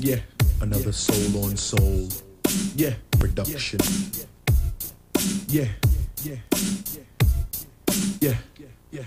Yeah. Another soul on soul. Yeah. Production. Yeah. Yeah. Yeah. Yeah.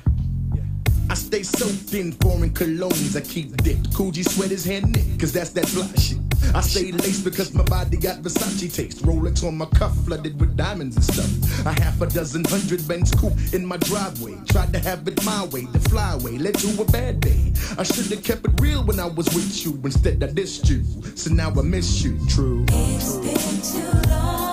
I stay soaked in foreign colognes. I keep dipped. Coogee sweaters hand knit, cause that's that fly shit. I stay laced because my body got Versace taste. Rolex on my cuff, flooded with diamonds and stuff. A half a dozen 100 Benz coupe in my driveway. Tried to have it my way, the flyway led to a bad day. I should've kept it real when I was with you. Instead I dissed you, so now I miss you. True. It's been too long.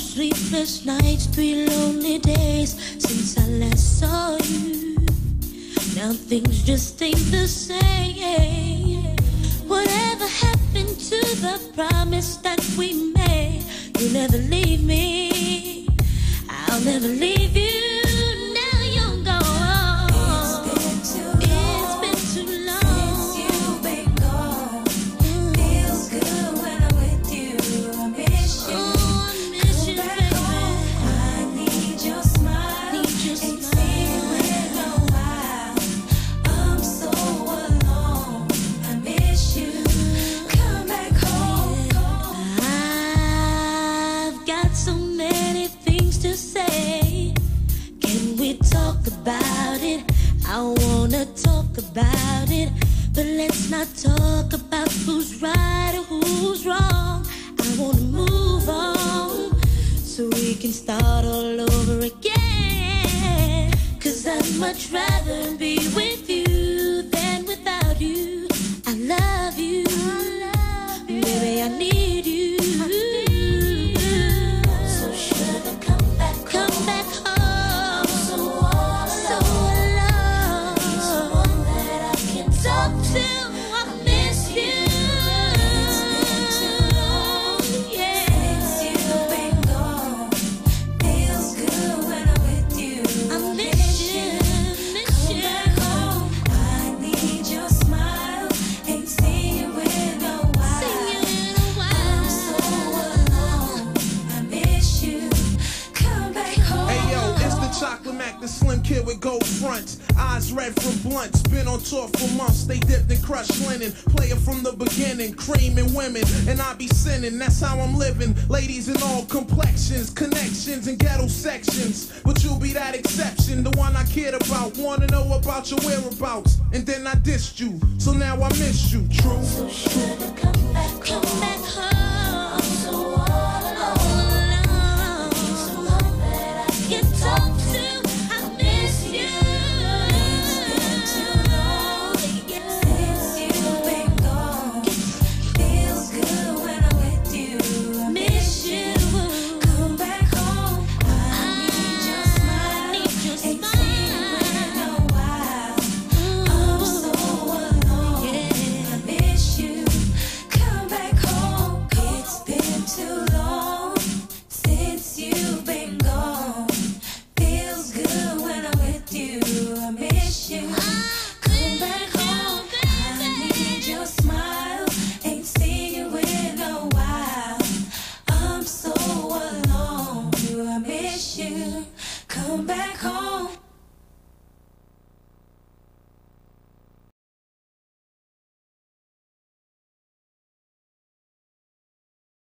Sleepless nights, 3 lonely days since I last saw you. Now things just ain't the same. Whatever happened to the promise that we made? You'll never leave me, I'll never leave you. I wanna talk about it, but let's not talk about who's right or who's wrong. I wanna move on, so we can start all over again. Cause I'd much rather be with you than without you. I love you, baby, I need you. So should I come back home? Come back home. Kid with gold fronts, eyes red from blunts. Been on tour for months, they dipped in crushed linen. Player from the beginning, creaming women, and I be sinning. That's how I'm living. Ladies in all complexions, connections and ghetto sections, but you be that exception, the one I cared about. Wanna know about your whereabouts, and then I dissed you, so now I miss you. True. So should I come back? Come back.